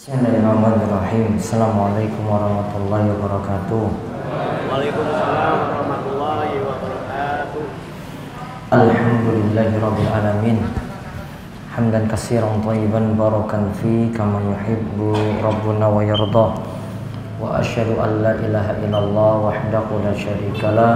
Bismillahirrahmanirrahim. Assalamualaikum warahmatullahi wabarakatuh. Waalaikumsalam warahmatullahi wabarakatuh. Alhamdulillahi rabbil alamin. Hamdan katsiran thayyiban barakan fi kama yuhibbu rabbuna wa yarda. Wa asyhadu an la ilaha illallah wahdahu la syarikalah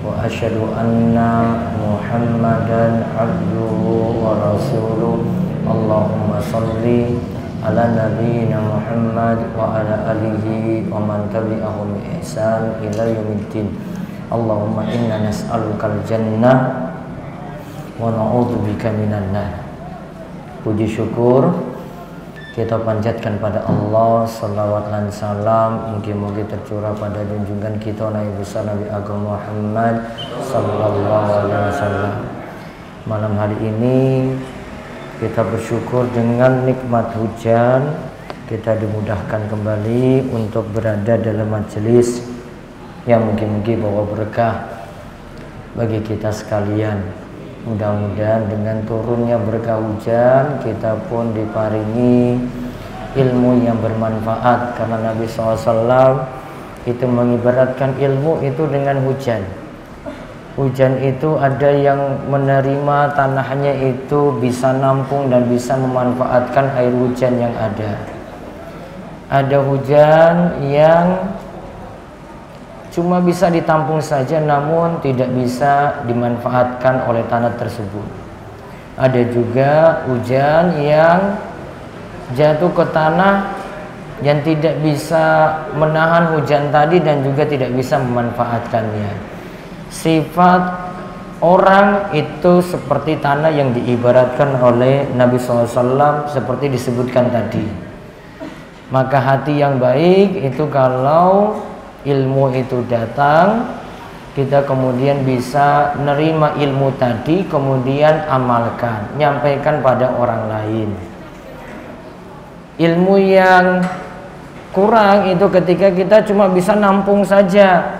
wa asyhadu anna Muhammadan abduhu wa rasuluh. Allahumma shalli ala nabiyina Muhammad wa ala alihi wa man tabi'ahum bi ihsan ila yaumiddin. Allahumma inna nas'aluka al-jannah wa na'udzubika minan nar. Puji syukur kita panjatkan pada Allah, salawat dan salam mugi-mugi tercurah pada junjungan kita Nabi besar Nabi Agung Muhammad sallallahu alaihi wasallam. Malam hari ini kita bersyukur dengan nikmat hujan, kita dimudahkan kembali untuk berada dalam majelis yang mungkin-mungkin bawa berkah bagi kita sekalian. Mudah-mudahan dengan turunnya berkah hujan, kita pun diparingi ilmu yang bermanfaat. Karena Nabi SAW itu mengibaratkan ilmu itu dengan hujan. Hujan itu ada yang menerima tanahnya itu bisa nampung dan bisa memanfaatkan air hujan yang ada. Ada hujan yang cuma bisa ditampung saja namun tidak bisa dimanfaatkan oleh tanah tersebut. Ada juga hujan yang jatuh ke tanah yang tidak bisa menahan hujan tadi dan juga tidak bisa memanfaatkannya. Sifat orang itu seperti tanah yang diibaratkan oleh Nabi SAW seperti disebutkan tadi. Maka hati yang baik itu kalau ilmu itu datang, kita kemudian bisa nerima ilmu tadi, kemudian amalkan, nyampaikan pada orang lain. Ilmu yang kurang itu ketika kita cuma bisa nampung saja,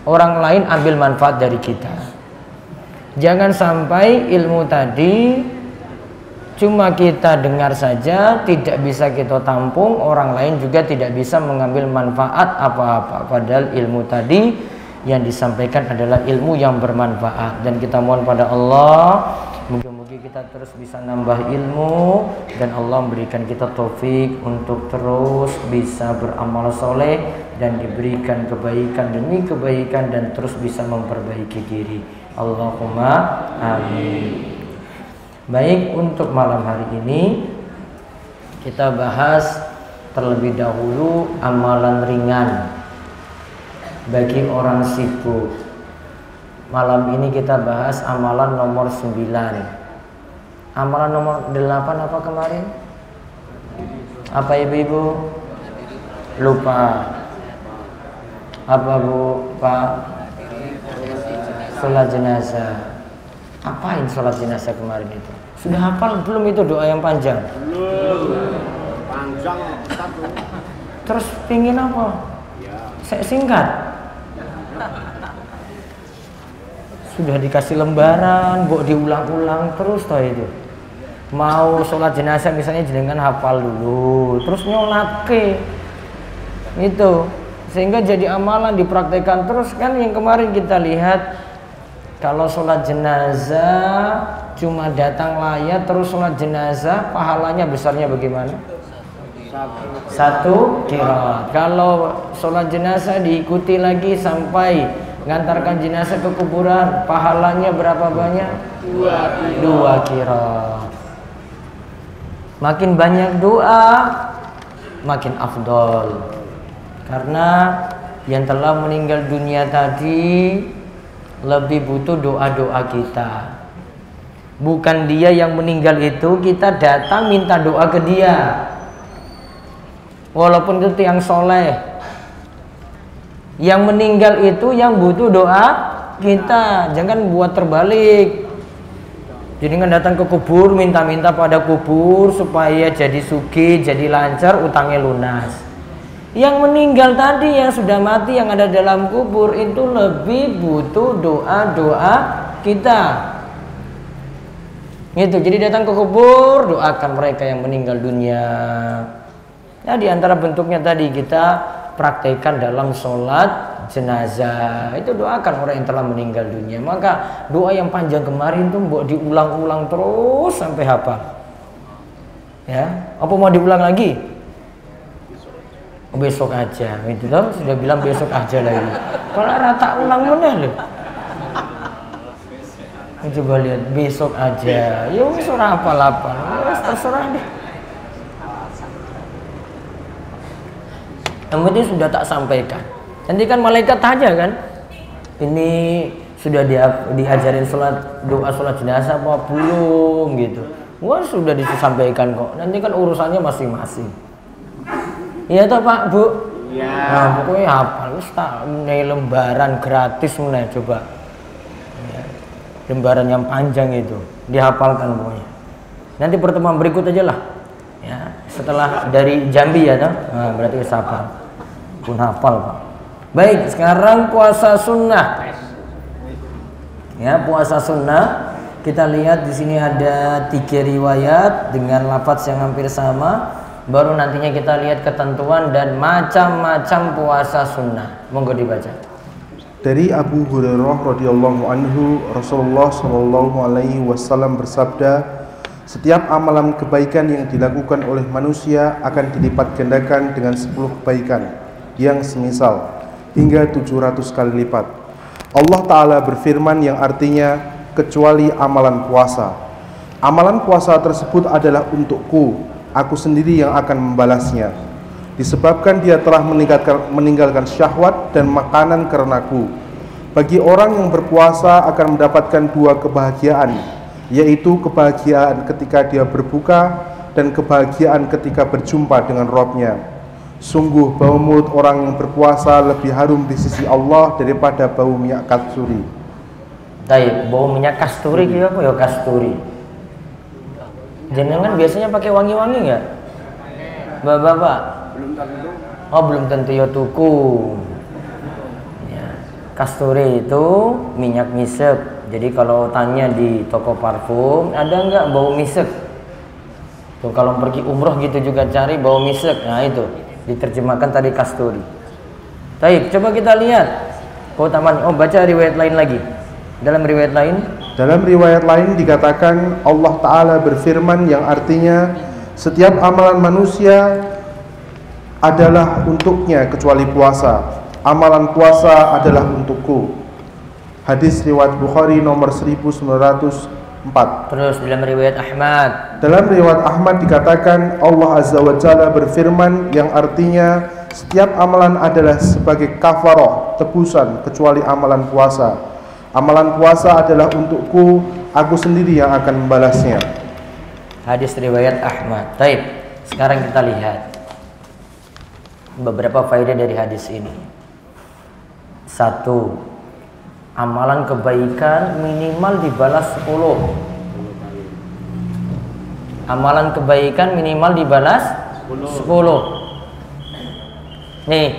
orang lain ambil manfaat dari kita. Jangan sampai ilmu tadi cuma kita dengar saja, tidak bisa kita tampung, orang lain juga tidak bisa mengambil manfaat apa-apa. Padahal ilmu tadi yang disampaikan adalah ilmu yang bermanfaat. Dan kita mohon pada Allah, moga-moga kita terus bisa nambah ilmu, dan Allah memberikan kita taufik untuk terus bisa beramal soleh dan diberikan kebaikan demi kebaikan dan terus bisa memperbaiki diri. Allahumma amin. Baik, untuk malam hari ini kita bahas terlebih dahulu amalan ringan bagi orang sibuk. Malam ini kita bahas amalan nomor 9. Amalan nomor 8 apa kemarin? Apa ibu-ibu? Lupa. Apa bu, pak? Sholat jenazah. Apain sholat jenazah kemarin itu? Sudah hafal belum itu doa yang panjang? Belum. Panjang. Terus pingin apa? Saya singkat. Sudah dikasih lembaran, kok diulang-ulang terus toh itu. Mau sholat jenazah misalnya jenengan hafal dulu, terus nyolake itu, sehingga jadi amalan dipraktekkan terus. Kan yang kemarin kita lihat, kalau sholat jenazah cuma datang layat terus sholat jenazah, pahalanya besarnya bagaimana? Satu qiraat. Kalau sholat jenazah diikuti lagi sampai mengantarkan jenazah ke kuburan, pahalanya berapa banyak? 2 qiraat. Makin banyak doa makin afdol. Karena yang telah meninggal dunia tadi lebih butuh doa-doa kita. Bukan dia yang meninggal itu, kita datang minta doa ke dia. Walaupun itu yang soleh, yang meninggal itu yang butuh doa kita. Jangan buat terbalik. Jadi kan datang ke kubur, minta-minta pada kubur supaya jadi sugih, jadi lancar, utangnya lunas. Yang meninggal tadi, yang sudah mati, yang ada dalam kubur itu lebih butuh doa-doa kita. Gitu. Jadi datang ke kubur, doakan mereka yang meninggal dunia. Ya, di antara bentuknya tadi kita praktekkan dalam sholat jenazah. Itu doakan orang yang telah meninggal dunia. Maka doa yang panjang kemarin itu mbok diulang-ulang terus sampai hafal. Ya, apa mau diulang lagi? Besok aja. Itu loh, sudah bilang besok aja lagi. Kalau rata ulang mana loh. Coba lihat besok aja. Ya wis ora hafal-hafal. Wis terserah deh. Yang penting sudah tak sampaikan. Nanti kan malaikat tanya kan, ini sudah diajarin sholat, doa sholat jenazah apa belum gitu. Wah sudah disampaikan kok. Nanti kan urusannya masing-masing. Iya toh Pak Bu. Iya. Nah, pokoknya hafal. Ini lembaran gratis mulai coba. Ya. Lembaran yang panjang itu dihafalkan pokoknya. Nanti pertemuan berikut aja lah. Ya, setelah dari Jambi ya, nah, berarti hafal pun hafal Pak. Baik, sekarang puasa sunnah. Ya, puasa sunnah kita lihat di sini ada 3 riwayat dengan lafaz yang hampir sama. Baru nantinya kita lihat ketentuan dan macam-macam puasa sunnah. Monggo dibaca. Dari Abu Hurairah radhiyallahu anhu, Rasulullah Shallallahu Alaihi Wasallam bersabda, setiap amalan kebaikan yang dilakukan oleh manusia akan dilipat gandakan dengan 10 kebaikan yang semisal hingga 700 kali lipat. Allah ta'ala berfirman yang artinya kecuali amalan puasa. Amalan puasa tersebut adalah untukku, aku sendiri yang akan membalasnya. Disebabkan dia telah meninggalkan syahwat dan makanan karenaku. Bagi orang yang berpuasa akan mendapatkan 2 kebahagiaan, yaitu kebahagiaan ketika dia berbuka dan kebahagiaan ketika berjumpa dengan Robnya. Sungguh bau mulut orang yang berpuasa lebih harum di sisi Allah daripada bau minyak kasturi. Baik, bau minyak kasturi itu apa ya kasturi? Jenengan biasanya pakai wangi-wangi nggak? Bapak-bapak? Belum tentu. Oh belum tentu ya tuku. Ya. Kasturi itu minyak ngisep. Jadi kalau tanya di toko parfum, ada nggak bau misek? Tuh kalau pergi umroh gitu juga cari bau misek. Nah itu diterjemahkan tadi kasturi. Baik, coba kita lihat. Oh taman, oh baca riwayat lain lagi. Dalam riwayat lain? Dalam riwayat lain dikatakan Allah Ta'ala berfirman yang artinya setiap amalan manusia adalah untuknya kecuali puasa. Amalan puasa adalah untukku. Hadis riwayat Bukhari nomor 1904. Terus dalam riwayat Ahmad. Dalam riwayat Ahmad dikatakan Allah Azza wa Jalla berfirman yang artinya setiap amalan adalah sebagai kafaroh, tebusan, kecuali amalan puasa. Amalan puasa adalah untukku, aku sendiri yang akan membalasnya. Hadis riwayat Ahmad. Baik, sekarang kita lihat beberapa faedah dari hadis ini. 1. Amalan kebaikan minimal dibalas 10. Amalan kebaikan minimal dibalas 10. Nih,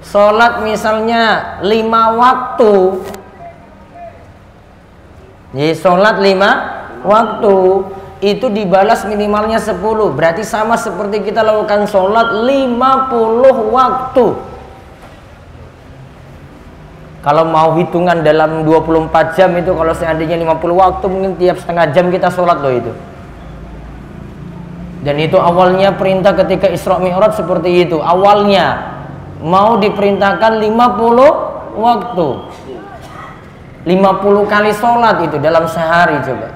sholat misalnya 5 waktu. Jadi sholat 5 waktu itu dibalas minimalnya 10. Berarti sama seperti kita lakukan sholat 50 waktu. Kalau mau hitungan dalam 24 jam itu, kalau seandainya 50 waktu mungkin tiap setengah jam kita sholat loh itu. Dan itu awalnya perintah ketika Isra Mi'raj seperti itu. Awalnya mau diperintahkan 50 waktu. 50 kali sholat itu dalam sehari coba.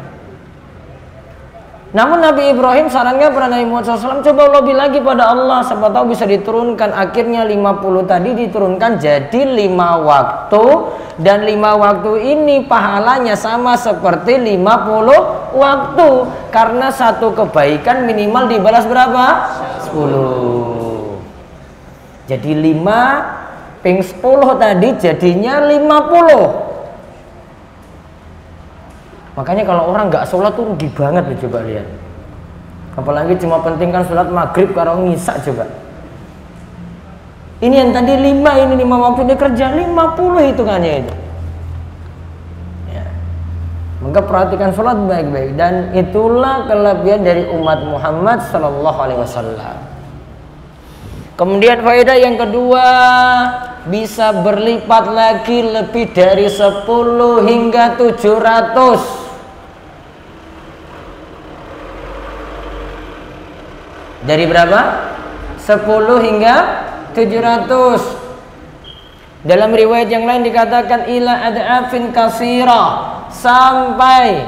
Namun Nabi Ibrahim sarannya kepada Nabi Muhammad SAW, coba lebih lagi pada Allah, siapa tahu bisa diturunkan. Akhirnya 50 tadi diturunkan jadi 5 waktu. Dan 5 waktu ini pahalanya sama seperti 50 waktu. Karena satu kebaikan minimal dibalas berapa? 10. Jadi 5 ping 10 tadi jadinya 50. Makanya kalau orang nggak sholat tuh rugi banget ya, coba lihat. Apalagi cuma pentingkan sholat maghrib kalau ngisak coba. Ini yang tadi 5, ini 5 waktu dia kerja 50 hitungannya itu. Ya. Maka perhatikan sholat baik-baik, dan itulah kelebihan dari umat Muhammad Sallallahu Alaihi Wasallam. Kemudian faedah yang kedua, bisa berlipat lagi lebih dari 10 hingga 700. Dari berapa? 10 hingga 700. Dalam riwayat yang lain dikatakan ila ad'afin kasira, sampai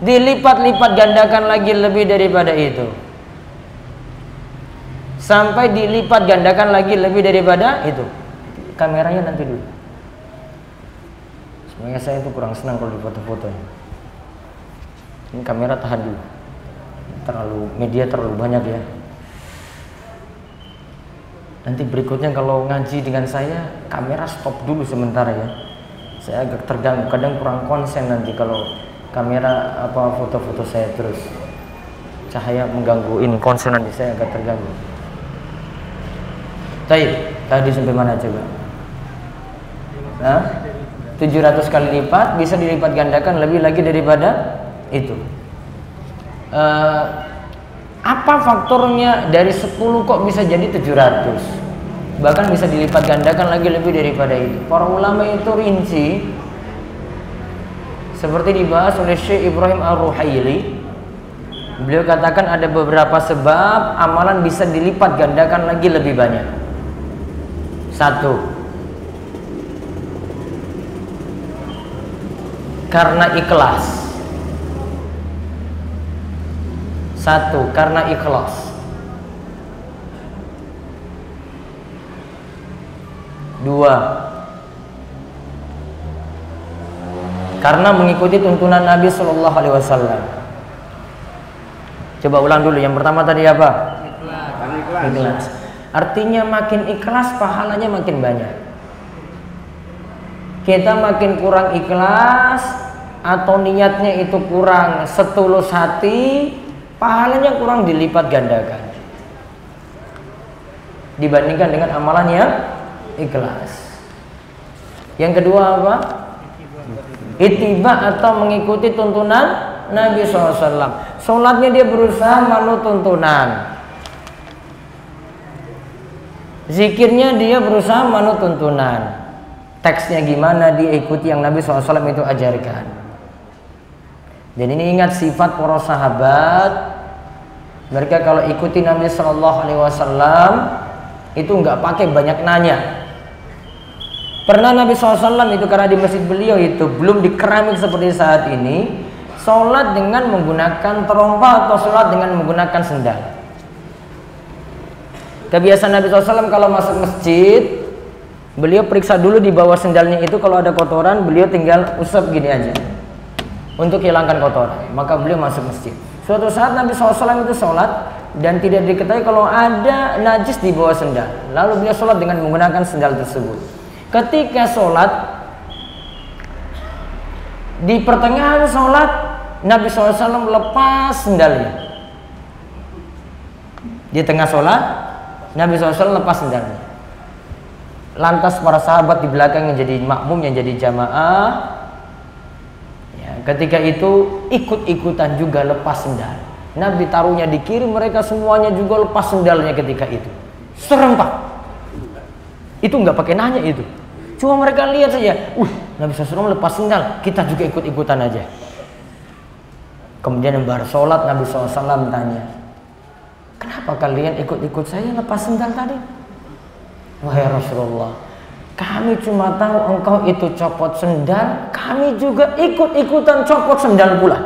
dilipat-lipat gandakan lagi lebih daripada itu. Sampai dilipat gandakan lagi lebih daripada itu. Kameranya nanti dulu. Sebenarnya saya itu kurang senang kalau dipoto-foto. Ini kamera tahan dulu. Media terlalu banyak ya. Nanti berikutnya kalau ngaji dengan saya, kamera stop dulu sementara ya. Saya agak terganggu, kadang kurang konsen nanti kalau kamera apa foto-foto saya terus cahaya menggangguin konsen, nanti saya agak terganggu. Tadi sampai mana coba? Nah, 700 kali lipat, bisa dilipat gandakan lebih lagi daripada itu. Apa faktornya dari 10 kok bisa jadi 700, bahkan bisa dilipat gandakan lagi lebih daripada itu? Para ulama itu rinci seperti dibahas oleh Syekh Ibrahim Ar-Ruhaili. Beliau katakan ada beberapa sebab amalan bisa dilipat gandakan lagi lebih banyak. 1, karena ikhlas. Dua, karena mengikuti tuntunan Nabi Sallallahu Alaihi Wasallam. Coba ulang dulu, yang pertama tadi apa? Ikhlas. Artinya makin ikhlas pahalanya makin banyak. Kita makin kurang ikhlas atau niatnya itu kurang setulus hati, pahalanya kurang dilipat gandakan dibandingkan dengan amalan yang ikhlas. Yang kedua apa? Ittiba atau mengikuti tuntunan Nabi SAW. Sholatnya dia berusaha melalui tuntunan, zikirnya dia berusaha melalui tuntunan, teksnya gimana dia ikuti yang Nabi SAW itu ajarkan. Dan ini ingat sifat para sahabat, mereka kalau ikuti Nabi Sallallahu Alaihi Wasallam itu nggak pakai banyak nanya. Pernah Nabi SAW itu, karena di masjid beliau itu belum dikeramik seperti saat ini, sholat dengan menggunakan terompah atau sholat dengan menggunakan sendal. Kebiasaan Nabi SAW kalau masuk masjid, beliau periksa dulu di bawah sendalnya itu, kalau ada kotoran beliau tinggal usap gini aja untuk hilangkan kotoran, maka beliau masuk masjid. Suatu saat Nabi SAW itu sholat dan tidak diketahui kalau ada najis di bawah sendal, lalu beliau sholat dengan menggunakan sendal tersebut. Ketika sholat, di pertengahan sholat Nabi SAW lepas sendalnya. Di tengah sholat Nabi SAW lepas sendalnya. Lantas para sahabat di belakang yang jadi makmum, yang jadi jamaah, ketika itu ikut-ikutan juga lepas sendal. Nabi taruhnya di kiri, mereka semuanya juga lepas sendalnya ketika itu. Serempak. Itu nggak pakai nanya itu. Cuma mereka lihat saja. Nabi SAW lepas sendal, kita juga ikut-ikutan aja. Kemudian bar sholat Nabi SAW tanya, kenapa kalian ikut-ikut saya lepas sendal tadi? Wahai Rasulullah, kami cuma tahu engkau itu copot sendal, kami juga ikut-ikutan copot sendal pula.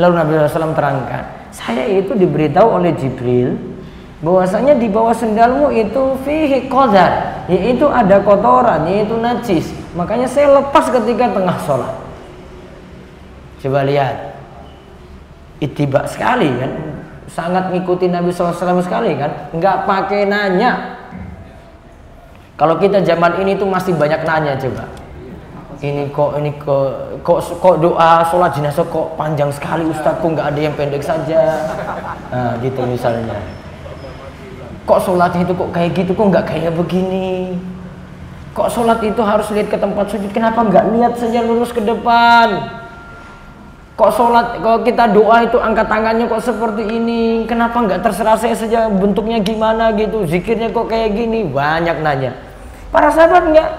Lalu Nabi SAW terangkan, saya itu diberitahu oleh Jibril bahwasanya di bawah sendalmu itu fihi qadar, yaitu ada kotoran, yaitu najis, makanya saya lepas ketika tengah sholat. Coba lihat, ittiba sekali kan, sangat ngikutin Nabi SAW sekali kan, nggak pakai nanya. Kalau kita zaman ini tuh masih banyak nanya coba. Ini kok doa sholat jenazah kok panjang sekali Ustaz, kok nggak ada yang pendek saja. Nah, gitu misalnya. Kok sholatnya itu kok kayak gitu, kok nggak kayak begini. Kok sholat itu harus lihat ke tempat sujud, kenapa nggak lihat saja lurus ke depan? Kok sholat, kalau kita doa itu angkat tangannya kok seperti ini, kenapa nggak terserah saya saja bentuknya gimana gitu, zikirnya kok kayak gini, banyak nanya. Para sahabat enggak,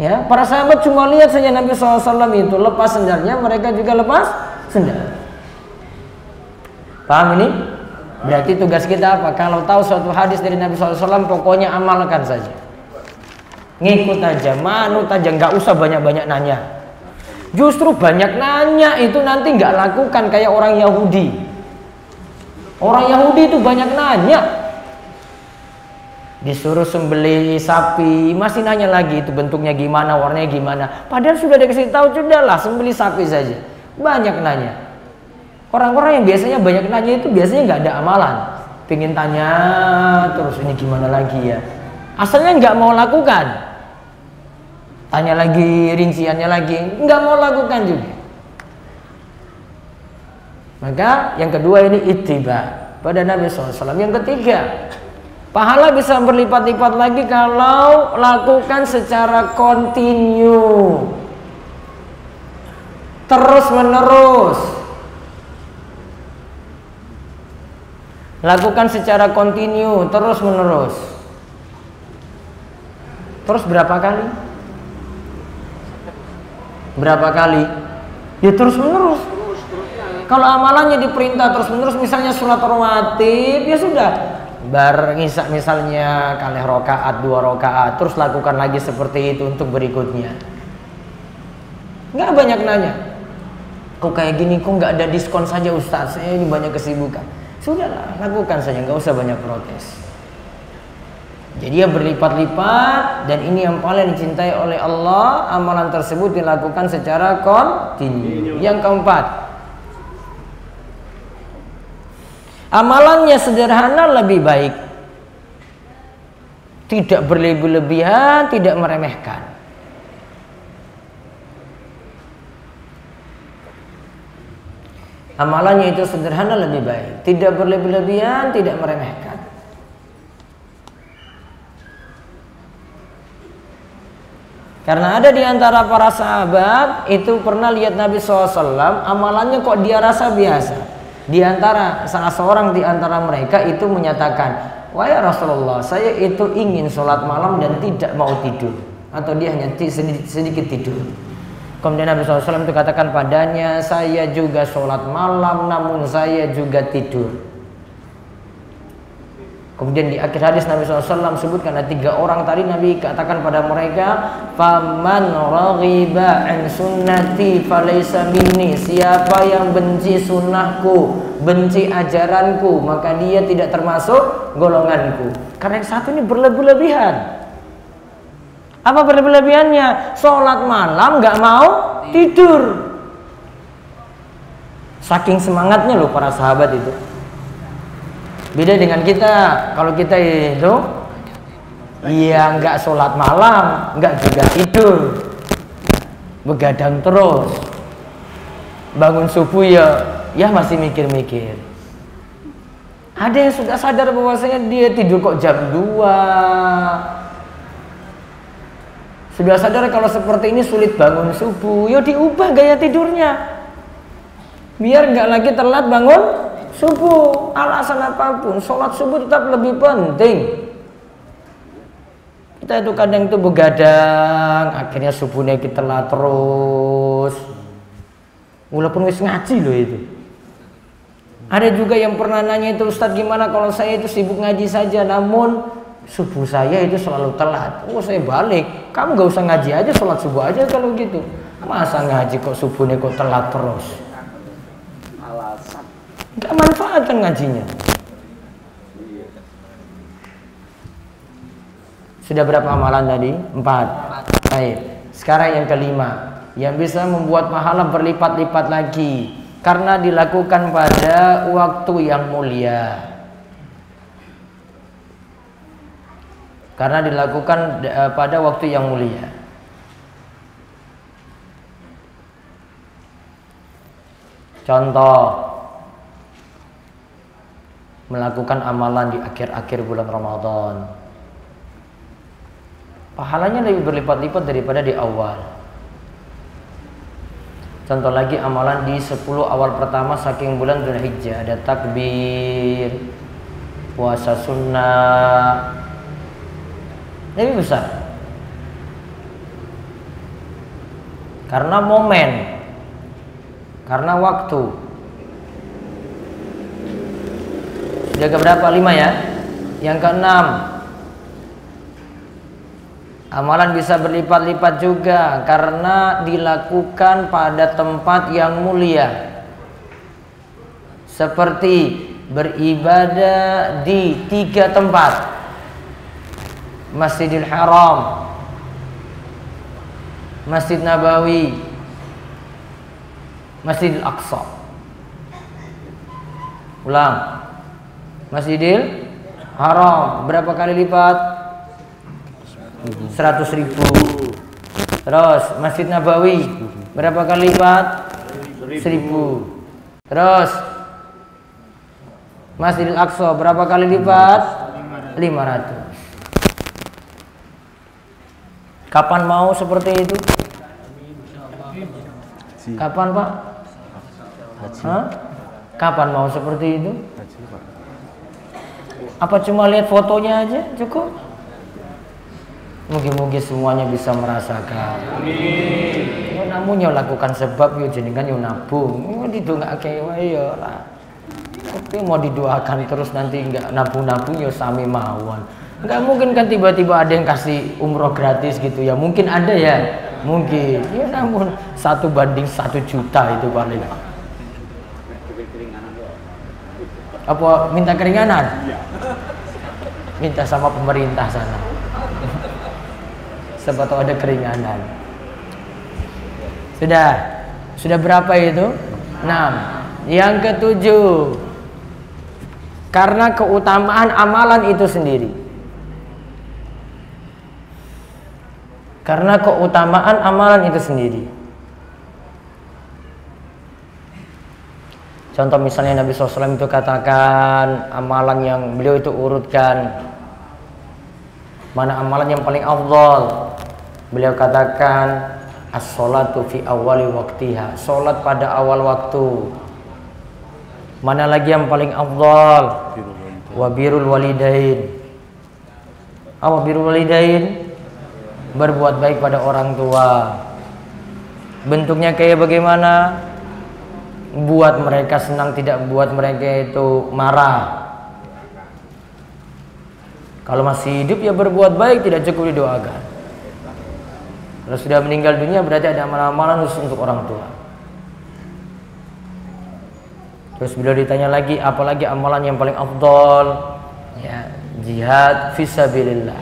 ya para sahabat cuma lihat saja Nabi SAW itu lepas sendarnya, mereka juga lepas sendal. Paham ini? Berarti tugas kita apa? Kalau tahu suatu hadis dari Nabi SAW, pokoknya amalkan saja, ngikut aja, manut aja, nggak usah banyak-banyak nanya. Justru banyak nanya itu nanti nggak lakukan kayak orang Yahudi. Orang Yahudi itu banyak nanya. Disuruh sembelih sapi, masih nanya lagi itu bentuknya gimana, warnanya gimana. Padahal sudah dikasih tahu, sudahlah sembelih sapi saja. Banyak nanya. Orang-orang yang biasanya banyak nanya itu biasanya nggak ada amalan. Pengen tanya terus ini gimana lagi ya. Asalnya nggak mau lakukan. Tanya lagi, rinciannya lagi, nggak mau lakukan juga. Maka yang kedua ini ittiba pada Nabi SAW. Yang ketiga, pahala bisa berlipat-lipat lagi kalau lakukan secara kontinu, terus-menerus. Lakukan secara kontinu, terus-menerus. Terus berapa kali? Berapa kali? Ya terus-menerus. Kalau amalannya diperintah terus-menerus, misalnya sholat rawatib, ya sudah. Barisak misalnya kalih rokaat, 2 rokaat, terus lakukan lagi seperti itu untuk berikutnya. Nggak banyak nanya. Kok kayak gini, kok nggak ada diskon saja Ustaz? Saya ini banyak kesibukan. Sudahlah, lakukan saja, nggak usah banyak protes. Jadi yang berlipat-lipat, dan ini yang paling dicintai oleh Allah, amalan tersebut dilakukan secara kontinu. Yang keempat, amalannya sederhana lebih baik, tidak berlebih-lebihan, tidak meremehkan. Amalannya itu sederhana lebih baik, tidak berlebih-lebihan, tidak meremehkan. Karena ada di antara para sahabat itu pernah lihat Nabi SAW, amalannya kok dia rasa biasa. Di antara salah seorang di antara mereka itu menyatakan, "Wahai Rasulullah, saya itu ingin sholat malam dan tidak mau tidur." Atau dia hanya sedikit tidur. Kemudian Nabi SAW itu katakan padanya, "Saya juga sholat malam, namun saya juga tidur." Kemudian di akhir hadis Nabi SAW sebutkan ada 3 orang tadi Nabi katakan pada mereka, "Faman raghiba an sunnati falaysa minni." Siapa yang benci sunnahku, benci ajaranku, maka dia tidak termasuk golonganku. Karena yang satu ini berlebih-lebihan. Apa berlebih-lebihannya? Sholat malam nggak mau tidur. Saking semangatnya loh para sahabat itu. Beda dengan kita, kalau kita itu ya nggak sholat malam, nggak juga tidur, begadang terus, bangun subuh ya masih mikir-mikir. Ada yang sudah sadar bahwasanya dia tidur kok jam 2. Sudah sadar kalau seperti ini sulit bangun subuh, ya diubah gaya tidurnya biar nggak lagi telat bangun subuh. Alasan apapun, sholat subuh tetap lebih penting. Kita itu kadang itu begadang, akhirnya subuhnya kita telat terus. Walaupun wis ngaji loh itu. Ada juga yang pernah nanya itu, "Ustaz gimana kalau saya itu sibuk ngaji saja, namun subuh saya itu selalu telat?" Oh saya balik, "Kamu gak usah ngaji aja, sholat subuh aja kalau gitu. Masa ngaji kok subuhnya kok telat terus?" Gak manfaatkan ngajinya. Sudah berapa amalan tadi? 4. Baik. Sekarang yang kelima, yang bisa membuat pahala berlipat-lipat lagi karena dilakukan pada waktu yang mulia. Karena dilakukan pada waktu yang mulia. Contoh, melakukan amalan di akhir-akhir bulan Ramadan, pahalanya lebih berlipat-lipat daripada di awal. Contoh lagi amalan di 10 awal pertama saking bulan Dzulhijjah, ada takbir, puasa sunnah, lebih besar. Karena momen, karena waktu. Jaga berapa? 5 ya. Yang ke-6, amalan bisa berlipat-lipat juga karena dilakukan pada tempat yang mulia, seperti beribadah di 3 tempat: Masjidil Haram, Masjid Nabawi, Masjidil Aqsa. Ulang, Masjidil Haram berapa kali lipat? 100.000. Terus Masjid Nabawi berapa kali lipat? 1000. Terus Masjidil Aqsa berapa kali lipat? 500. Kapan mau seperti itu? Kapan, Pak? Hah? Kapan mau seperti itu? Apa cuma lihat fotonya aja cukup? Mungkin semuanya bisa merasakan. Amin. Namun yo lakukan sebab yo jenengan yo nabung. Didongake wae yo lah. Tapi mau didoakan terus nanti enggak nabung-nabung yo sami mawon. Enggak mungkin kan tiba-tiba ada yang kasih umroh gratis gitu ya. Mungkin ada ya. Mungkin. Ya namun 1 banding 1 juta itu paling. Apa minta keringanan? Minta sama pemerintah sana. Siapa tahu ada keringanan. Sudah berapa itu? 6. Yang ke-7, karena keutamaan amalan itu sendiri. Karena keutamaan amalan itu sendiri. Contoh misalnya Nabi SAW itu katakan amalan yang beliau itu urutkan, mana amalan yang paling afdal? Beliau katakan as-sholatu fi awali waktiha, sholat pada awal waktu. Mana lagi yang paling afdal? Wa birrul walidain. Apa birrul walidain? Berbuat baik pada orang tua. Bentuknya kayak bagaimana? Buat mereka senang, tidak buat mereka itu marah. Kalau masih hidup ya berbuat baik, tidak cukup didoakan. Kalau sudah meninggal dunia berarti ada amalan-amalan khusus untuk orang tua. Terus beliau ditanya lagi, apalagi amalan yang paling afdol? Ya, jihad fisabilillah.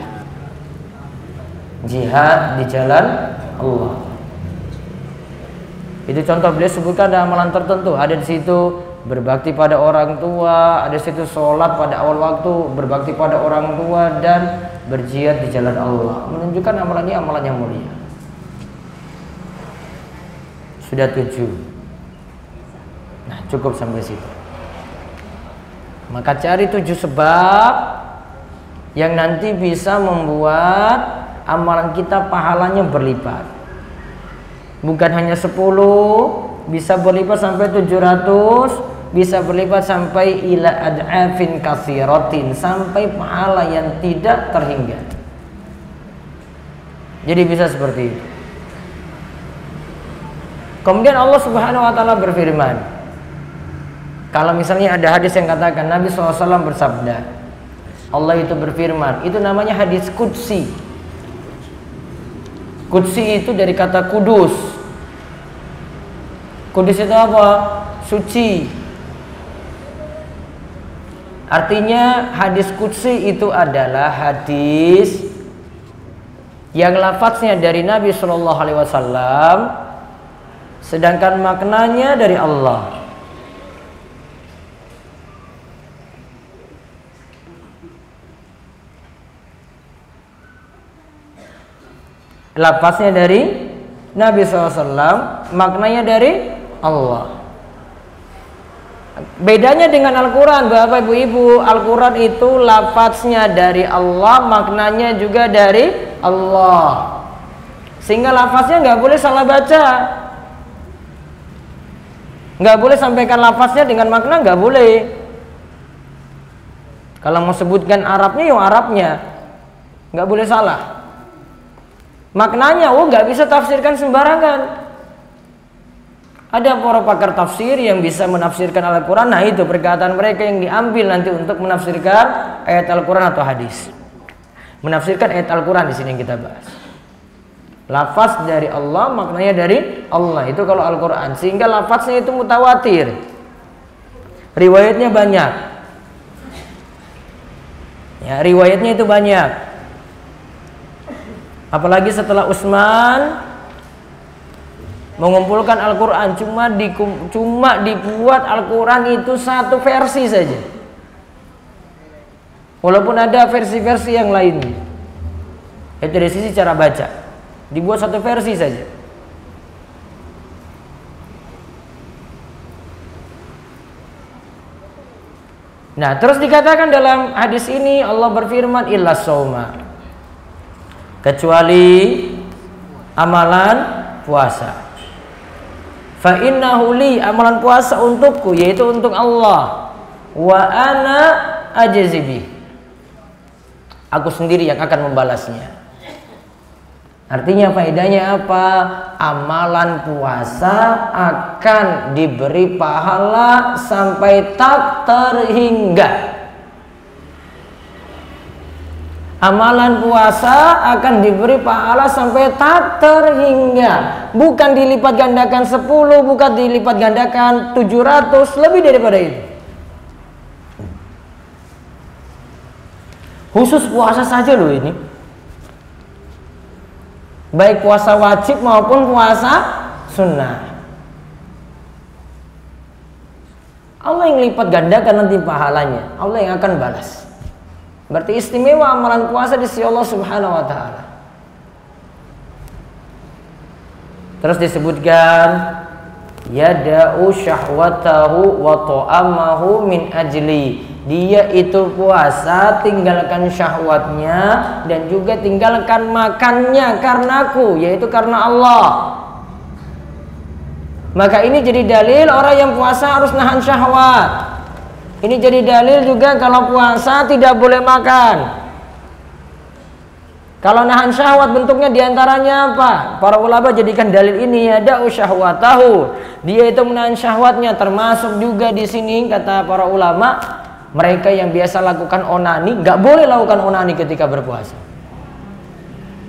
Jihad di jalan Allah. Itu contoh beliau sebutkan ada amalan tertentu, ada di situ berbakti pada orang tua, ada situ sholat pada awal waktu, berbakti pada orang tua, dan berjihad di jalan Allah. Menunjukkan amalannya amalan yang mulia. Sudah 7. Nah, cukup sampai situ. Maka cari 7 sebab yang nanti bisa membuat amalan kita pahalanya berlipat. Bukan hanya 10, bisa berlipat sampai 700, bisa berlipat sampai ila ad'afin katsiratin, sampai pahala yang tidak terhingga. Jadi bisa seperti itu. Kemudian Allah Subhanahu wa taala berfirman, kalau misalnya ada hadis yang katakan Nabi SAW bersabda, Allah itu berfirman, itu namanya hadis qudsi. Qudsi itu dari kata kudus. Kudus itu apa? Suci. Artinya hadis qudsi itu adalah hadis yang lafaznya dari Nabi Sallallahu Alaihi Wasallam, sedangkan maknanya dari Allah. Lafaznya dari Nabi Sallallahu Alaihi Wasallam, maknanya dari Allah. Bedanya dengan Al-Quran, Bapak Ibu-Ibu, Al-Quran itu lafaznya dari Allah, maknanya juga dari Allah, sehingga lafaznya nggak boleh salah baca. Nggak boleh sampaikan lafaznya dengan makna, nggak boleh. Kalau mau sebutkan Arabnya, ya Arabnya, nggak boleh salah. Maknanya, oh nggak bisa tafsirkan sembarangan. Ada para pakar tafsir yang bisa menafsirkan Al-Quran. Nah itu perkataan mereka yang diambil nanti untuk menafsirkan ayat Al-Quran atau hadis. Menafsirkan ayat Al-Quran di sini yang kita bahas. Lafaz dari Allah, maknanya dari Allah, itu kalau Al-Quran. Sehingga lafaznya itu mutawatir, riwayatnya banyak. Ya, riwayatnya itu banyak. Apalagi setelah Utsman mengumpulkan Al-Quran, cuma dibuat Al-Quran itu satu versi saja, walaupun ada versi-versi yang lain. Itu dari sisi cara baca, dibuat satu versi saja. Nah terus dikatakan dalam hadis ini Allah berfirman, illa shauma, kecuali amalan puasa. Fa innahu li, amalan puasa untukku, yaitu untuk Allah. Wa ana ajzi bih, aku sendiri yang akan membalasnya. Artinya faedahnya apa? Amalan puasa akan diberi pahala sampai tak terhingga. Amalan puasa akan diberi pahala sampai tak terhingga. Bukan dilipat gandakan 10, bukan dilipat gandakan 700, lebih daripada itu. Khusus puasa saja loh ini. Baik puasa wajib maupun puasa sunnah. Allah yang lipat gandakan nanti pahalanya. Allah yang akan balas. Berarti istimewa amalan puasa di sisi Allah Subhanahu wa taala. Terus disebutkan yada'u syahwatahu wa ta'amahu min ajli. Dia itu puasa tinggalkan syahwatnya dan juga tinggalkan makannya karenaku, yaitu karena Allah. Maka ini jadi dalil orang yang puasa harus nahan syahwat. Ini jadi dalil juga kalau puasa tidak boleh makan. Kalau nahan syahwat bentuknya diantaranya apa? Para ulama jadikan dalil ini ada syahwatahu. Dia itu menahan syahwatnya, termasuk juga di sini kata para ulama, mereka yang biasa lakukan onani nggak boleh lakukan onani ketika berpuasa.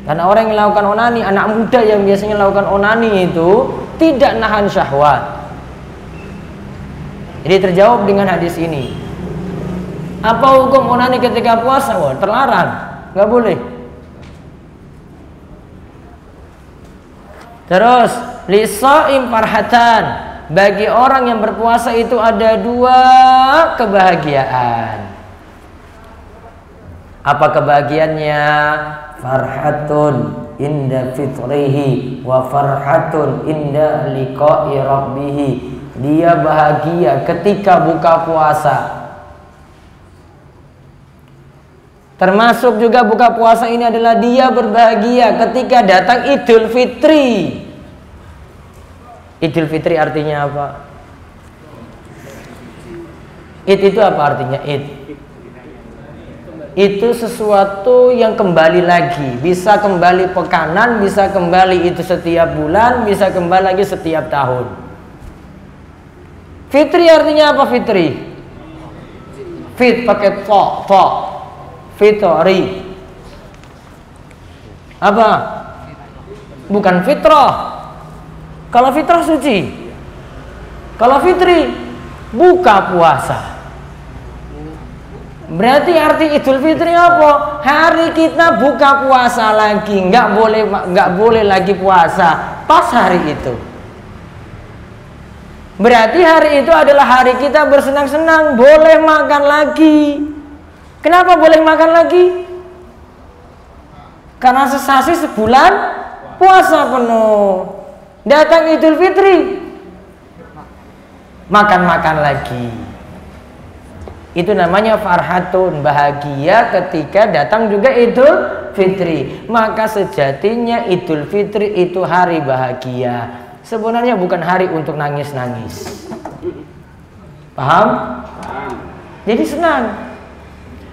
Karena orang yang lakukan onani, anak muda yang biasanya lakukan onani itu tidak nahan syahwat. Jadi terjawab dengan hadis ini. Apa hukum onani ketika puasa? Wah, terlarang, nggak boleh. Terus lisa'im farhatan, bagi orang yang berpuasa itu ada dua kebahagiaan. Apa kebahagiaannya? Farhatun inda fitrihi wa farhatun inda liqa'i rabbih. Dia bahagia ketika buka puasa. Termasuk juga buka puasa ini adalah dia berbahagia ketika datang Idul Fitri. Idul Fitri artinya apa? Id itu apa artinya? Id itu sesuatu yang kembali lagi. Bisa kembali pekanan, bisa kembali itu setiap bulan, bisa kembali lagi setiap tahun. Fitri artinya apa fitri? Fit pakai to, fitri. Apa? Bukan fitrah. Kalau fitrah suci. Kalau fitri buka puasa. Berarti arti Idul Fitri apa? Hari kita buka puasa lagi, nggak boleh lagi puasa pas hari itu. Berarti hari itu adalah hari kita bersenang-senang, boleh makan lagi. Kenapa boleh makan lagi? Karena sesasi sebulan puasa penuh. Datang Idul Fitri, makan-makan lagi. Itu namanya farhatun, bahagia ketika datang juga Idul Fitri. Maka sejatinya Idul Fitri itu hari bahagia. Sebenarnya bukan hari untuk nangis-nangis. Paham? Jadi senang.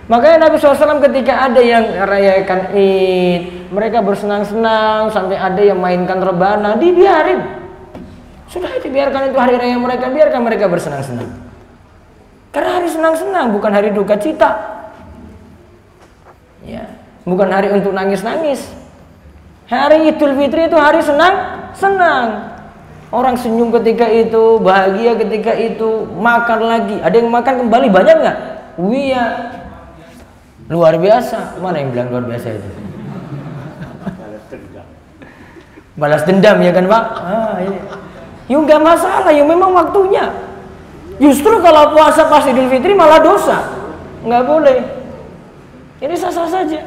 Makanya Nabi SAW ketika ada yang rayakan Id, mereka bersenang-senang, sampai ada yang mainkan rebana, dibiarin. Sudah, dibiarkan itu hari raya mereka, biarkan mereka bersenang-senang. Karena hari senang-senang, bukan hari duka cita. Ya, bukan hari untuk nangis-nangis. Hari Idul Fitri itu hari senang-senang. Orang senyum ketika itu, bahagia ketika itu, makan lagi. Ada yang makan kembali, banyak nggak? Wih, luar biasa. Mana yang bilang luar biasa itu? Balas dendam ya kan Pak? Ah, iya. Ya nggak masalah, ya memang waktunya. Justru kalau puasa pas Idul Fitri malah dosa. Nggak boleh. Ini sah-sah saja.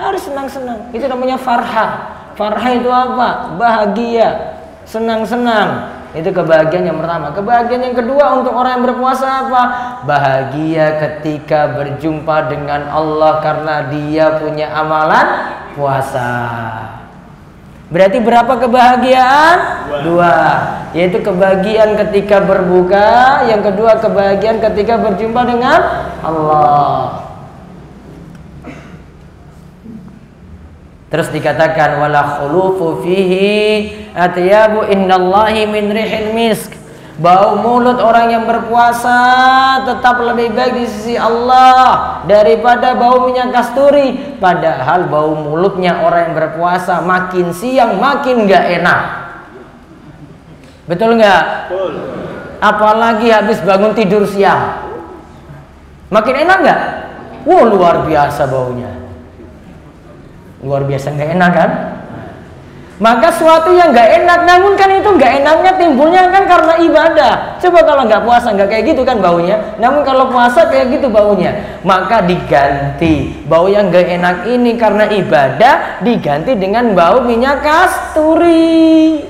Harus senang-senang. Itu namanya farha. Farha itu apa? Bahagia. Senang-senang. Itu kebahagiaan yang pertama. Kebahagiaan yang kedua untuk orang yang berpuasa apa? Bahagia ketika berjumpa dengan Allah karena dia punya amalan puasa. Berarti berapa kebahagiaan? Dua. Yaitu kebahagiaan ketika berbuka, yang kedua kebahagiaan ketika berjumpa dengan Allah. Terus dikatakan wala khulufu fihi atyabu innallahi min rihil misk. Bau mulut orang yang berpuasa tetap lebih baik di sisi Allah daripada bau minyak kasturi. Padahal bau mulutnya orang yang berpuasa makin siang makin gak enak. Betul gak? Betul. Apalagi habis bangun tidur siang. Makin enak gak? Wah, luar biasa baunya. Luar biasa nggak enak kan? Maka suatu yang nggak enak, namun kan itu nggak enaknya timbulnya kan karena ibadah. Coba kalau nggak puasa nggak kayak gitu kan baunya. Namun kalau puasa kayak gitu baunya. Maka diganti bau yang nggak enak ini karena ibadah diganti dengan bau minyak kasturi.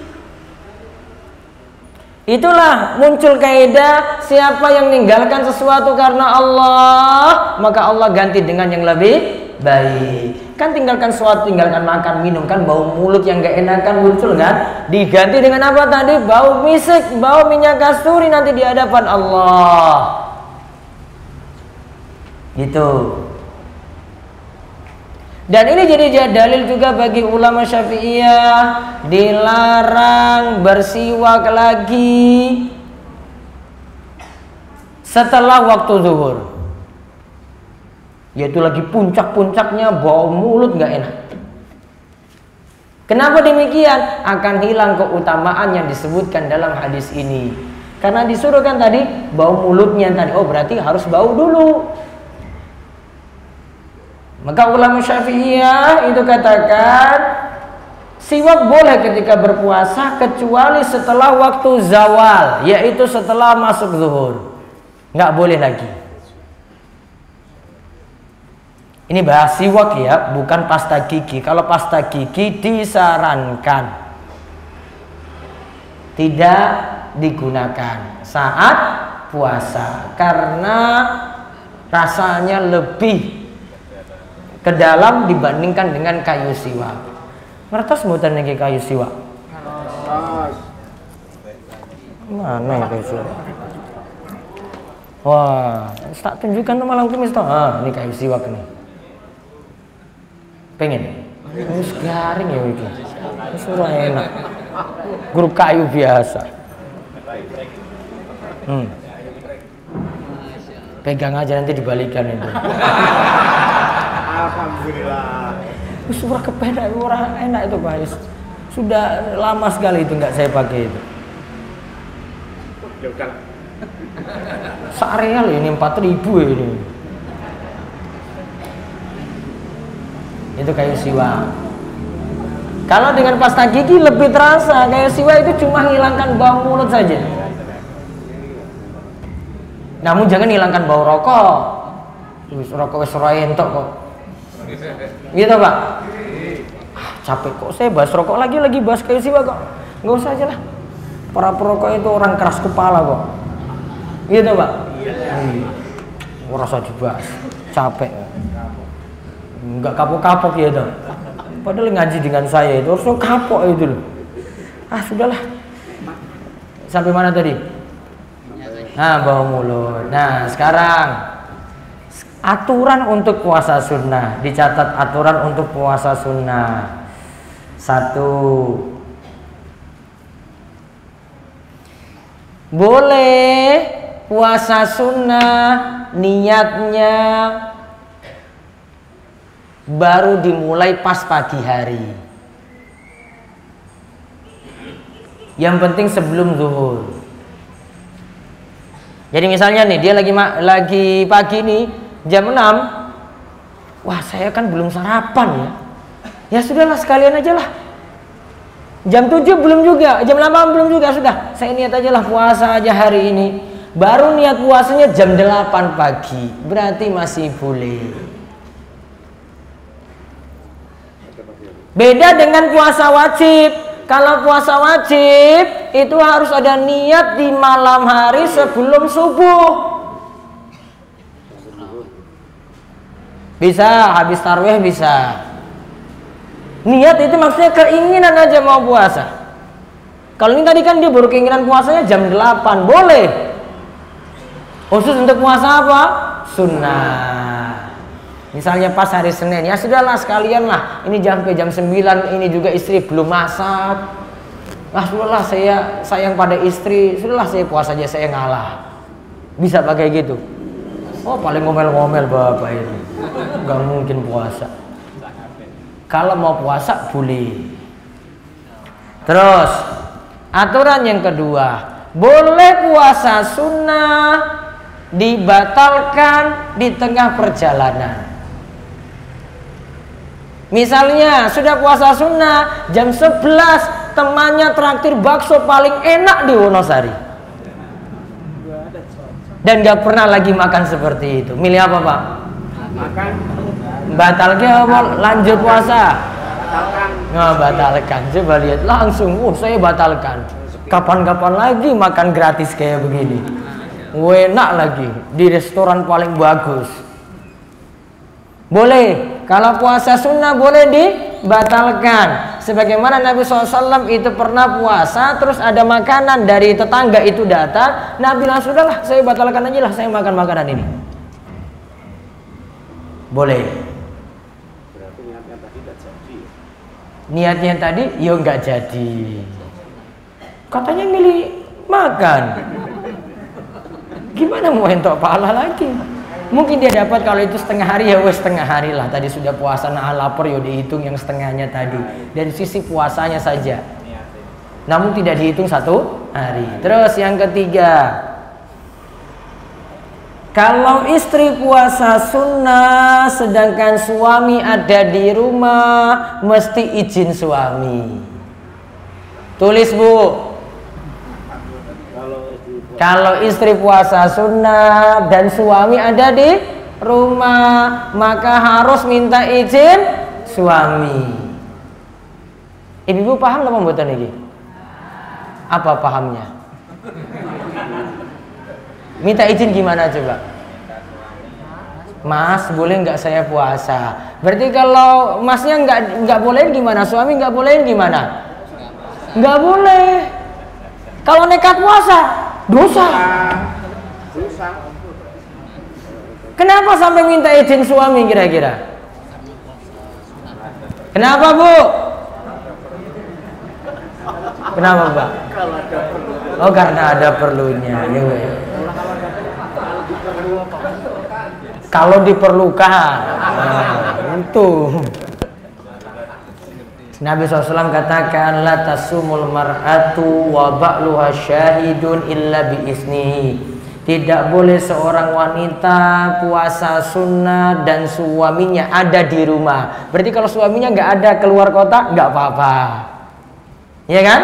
Itulah muncul kaidah siapa yang meninggalkan sesuatu karena Allah maka Allah ganti dengan yang lebih baik. Kan tinggalkan sesuatu, tinggalkan makan, minum, kan bau mulut yang gak enakan muncul kan, diganti dengan apa tadi? Bau misik, bau minyak kasturi nanti di hadapan Allah. Gitu. Dan ini jadi dalil juga bagi ulama Syafi'iyah, dilarang bersiwak lagi setelah waktu zuhur. Yaitu lagi puncak-puncaknya bau mulut nggak enak. Kenapa demikian? Akan hilang keutamaan yang disebutkan dalam hadis ini. Karena disuruh kan tadi bau mulutnya tadi. Oh berarti harus bau dulu. Maka ulama Syafi'iyah itu katakan siwak boleh ketika berpuasa kecuali setelah waktu zawal, yaitu setelah masuk zuhur. Nggak boleh lagi. Ini bahas siwak ya, bukan pasta gigi. Kalau pasta gigi disarankan tidak digunakan saat puasa karena rasanya lebih ke dalam dibandingkan dengan kayu siwak. Ngertos mboten niki kayu siwak? Mana ya kayu siwak? Wah, tak tunjukkan tuh malam Kamis toh. Ah, ini kayu siwak nih. Pengen? Terus garing ya itu. Terus orang enak. Grup kayu biasa. Pegang aja nanti dibalikan itu. Alhamdulillah. Terus orang kepenak, orang enak itu Pak. Sudah lama sekali itu nggak saya pakai itu. Seareal ini 4.000 ini. Itu kayu siwa. Kalau dengan pasta gigi lebih terasa. Kayu siwa itu cuma hilangkan bau mulut saja. Namun jangan hilangkan bau rokok. Rokok serai entok kok. Gitu Pak. Ah, capek kok saya bahas rokok lagi bahas kayu siwa kok. Nggak usah aja lah. Para perokok itu orang keras kepala kok. Gitu Pak. Orang usah dibahas. Capek. Enggak kapok-kapok ya itu. Padahal ngaji dengan saya itu harusnya kapok itu loh. Ah sudahlah. Sampai mana tadi? Nah, bau mulut. Nah, sekarang aturan untuk puasa sunnah, dicatat aturan untuk puasa sunnah. 1. Boleh puasa sunnah niatnya baru dimulai pas pagi hari. Yang penting sebelum zuhur. Jadi misalnya nih dia lagi pagi nih jam 6. Wah, saya kan belum sarapan ya. Ya sudahlah, sekalian aja lah. Jam 7 belum juga, jam 8 belum juga, sudah. Saya niat aja lah puasa aja hari ini. Baru niat puasanya jam 8 pagi. Berarti masih boleh. Beda dengan puasa wajib. Kalau puasa wajib itu harus ada niat di malam hari sebelum subuh. Bisa habis tarawih, bisa. Niat itu maksudnya keinginan aja mau puasa. Kalau ini tadi kan dia baru keinginan puasanya jam 8, boleh. Khusus untuk puasa apa? Sunnah. Misalnya pas hari Senin, ya sudahlah sekalian lah, ini sampai jam 9, ini juga istri belum masak, nah sudahlah saya sayang pada istri, sudahlah saya puasa aja, saya ngalah. Bisa pakai gitu. Oh, paling ngomel-ngomel bapak ini, nggak mungkin puasa. Kalau mau puasa boleh. Terus aturan yang kedua, boleh puasa sunnah dibatalkan di tengah perjalanan. Misalnya sudah puasa sunnah jam 11, temannya traktir bakso paling enak di Wonosari, dan gak pernah lagi makan seperti itu. Milih apa pak? Makan. Batalkan apa? Lanjut puasa. Batalkan. Nah, batalkan. Coba lihat langsung. Saya batalkan. Kapan-kapan lagi makan gratis kayak begini. Enak lagi di restoran paling bagus. Boleh. Kalau puasa sunnah boleh dibatalkan. Sebagaimana Nabi SAW itu pernah puasa, terus ada makanan dari tetangga itu datang, Nabi langsung sudahlah, saya batalkan aja lah, saya makan makanan ini. Boleh. Berarti niatnya tadi nggak jadi. Niatnya tadi, yo nggak jadi. Katanya milih makan. Gimana mau entok pahala lagi? Mungkin dia dapat kalau itu setengah hari, ya wes setengah hari lah, tadi sudah puasa, nah lapar ya dihitung yang setengahnya tadi dari sisi puasanya saja, namun tidak dihitung satu hari. Terus yang ketiga, kalau istri puasa sunnah sedangkan suami ada di rumah, mesti izin suami. Tulis bu, kalau istri puasa sunnah dan suami ada di rumah, maka harus minta izin suami. Ibu paham nggak pembuatan ini? Apa pahamnya? Minta izin gimana coba? Mas, boleh nggak saya puasa? Berarti kalau masnya nggak boleh gimana? Suami nggak boleh gimana? Nggak boleh. Kalau nekat puasa dosa. Kenapa sampai minta izin suami kira-kira? Kenapa bu? Kenapa mbak? Oh, karena ada perlunya. Kalau diperlukan. Tentu. Nabi SAW katakan, la tasumul mar'atu wa ba'luha syahidun illa bi'isnihi. Tidak boleh seorang wanita puasa sunnah dan suaminya ada di rumah. Berarti kalau suaminya nggak ada keluar kota, nggak apa-apa. Iya kan?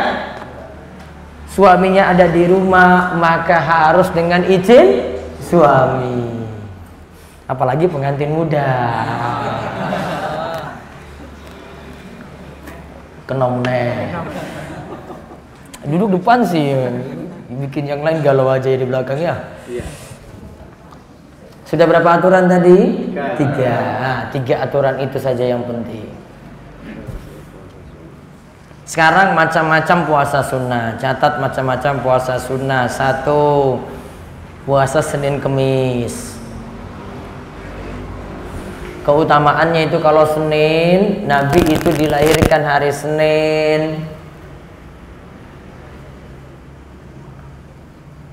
Suaminya ada di rumah, maka harus dengan izin suami. Apalagi pengantin muda. Kenomne duduk depan sih, bikin yang lain galau aja di belakang ya. Iya. Sudah berapa aturan tadi? 3. Nah, 3 aturan itu saja yang penting. Sekarang macam-macam puasa sunnah. Catat macam-macam puasa sunnah. 1. puasa Senin Kemis. Keutamaannya itu kalau Senin, Nabi itu dilahirkan hari Senin.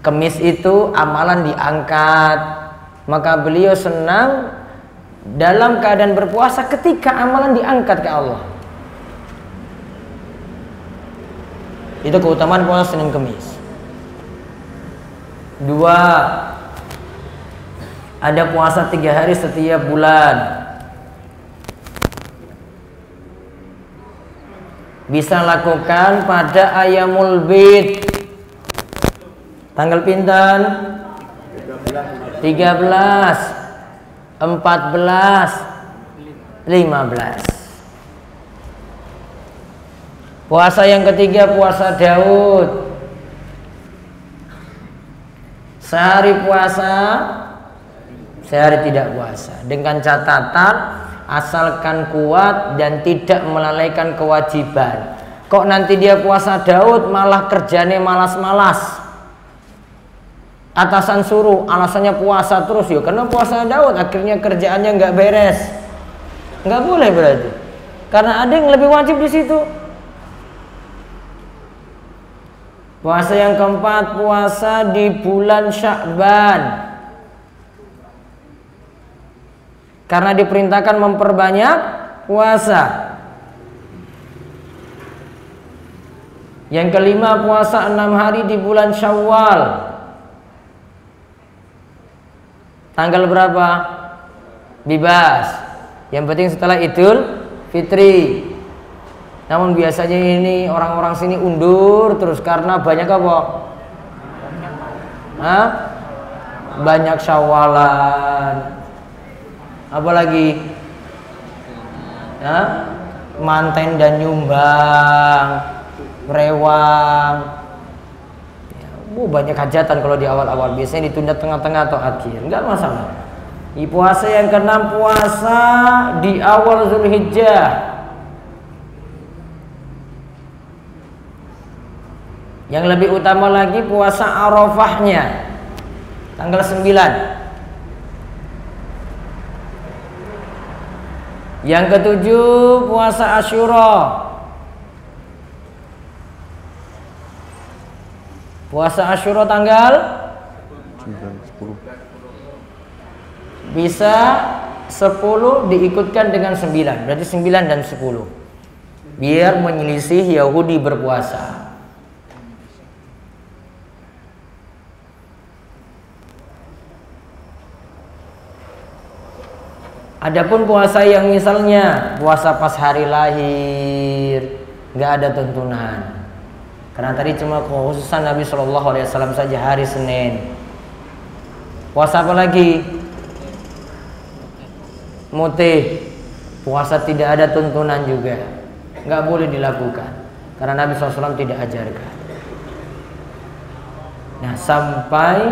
Kemis itu amalan diangkat, maka beliau senang dalam keadaan berpuasa ketika amalan diangkat ke Allah. Itu keutamaan puasa Senin Kemis. Dua, ada puasa 3 hari setiap bulan. Bisa lakukan pada Ayyamul Bid. Tanggal pinten? 13, 14, 15. Puasa yang ketiga puasa Daud. Sehari puasa, sehari tidak puasa, dengan catatan asalkan kuat dan tidak melalaikan kewajiban. Kok nanti dia puasa Daud malah kerjanya malas-malas, atasan suruh, alasannya puasa terus yuk, karena puasa Daud akhirnya kerjaannya nggak beres. Nggak boleh berarti, karena ada yang lebih wajib di situ. Puasa yang keempat, puasa di bulan Sya'ban. Karena diperintahkan memperbanyak puasa. Yang kelima, puasa 6 hari di bulan Syawal. Tanggal berapa? Bebas. Yang penting setelah Idul Fitri. Namun biasanya ini orang-orang sini undur terus karena banyak apa? Hah? Banyak syawalan. Apalagi? Hah? Manten dan nyumbang, rewang. Banyak hajatan kalau di awal-awal, biasanya ditunda tengah-tengah atau akhir. Enggak masalah. Di puasa yang keenam, puasa di awal Zulhijjah. Yang lebih utama lagi puasa Arafahnya, tanggal 9. Yang ketujuh, puasa Asyura. Puasa Asyura tanggal 10. Bisa 10 diikutkan dengan 9, berarti 9 dan 10, biar menyelisih Yahudi berpuasa. Adapun puasa yang misalnya puasa pas hari lahir, nggak ada tuntunan. Karena tadi cuma khususan Nabi Shallallahu Alaihi Wasallam saja hari Senin. Puasa apa lagi? Mutih. Puasa tidak ada tuntunan juga, nggak boleh dilakukan karena Nabi SAW tidak ajarkan. Nah, sampai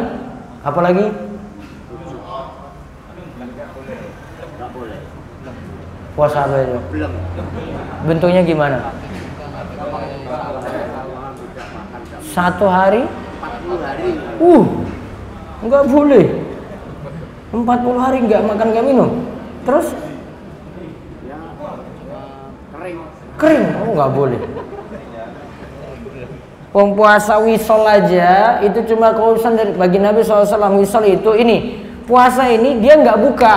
apa lagi? Puasa apa itu? Bentuknya gimana? 1 hari? 40 hari. Nggak boleh. 40 hari nggak makan nggak minum. Terus? Kering. Nggak boleh. Puasa wisol aja itu cuma keurusan dari bagi Nabi SAW. Wisol itu ini puasa ini dia nggak buka.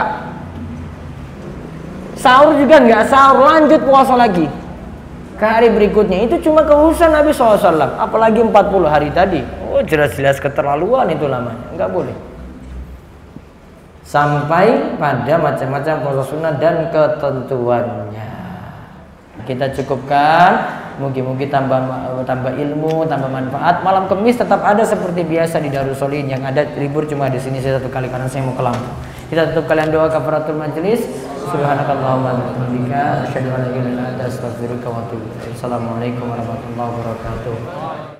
Sahur juga nggak sahur, lanjut puasa lagi ke hari berikutnya. Itu cuma kehususan Nabi SAW, apalagi 40 hari tadi. Jelas-jelas keterlaluan itu namanya, nggak boleh. Sampai pada macam-macam puasa sunnah dan ketentuannya. Kita cukupkan, mungkin-mungkin tambah ilmu, tambah manfaat. Malam Kemis tetap ada seperti biasa di Darussolihin. Yang ada libur cuma di sini saya 1 kali karena saya mau ke Lampung. Kita tutup kalian doa kafaratul majelis. Subhanakallahumma wa bihamdika asyhadu an la ilaha illa anta astaghfiruka wa atubu ilaik. Assalamualaikum warahmatullahi wabarakatuh.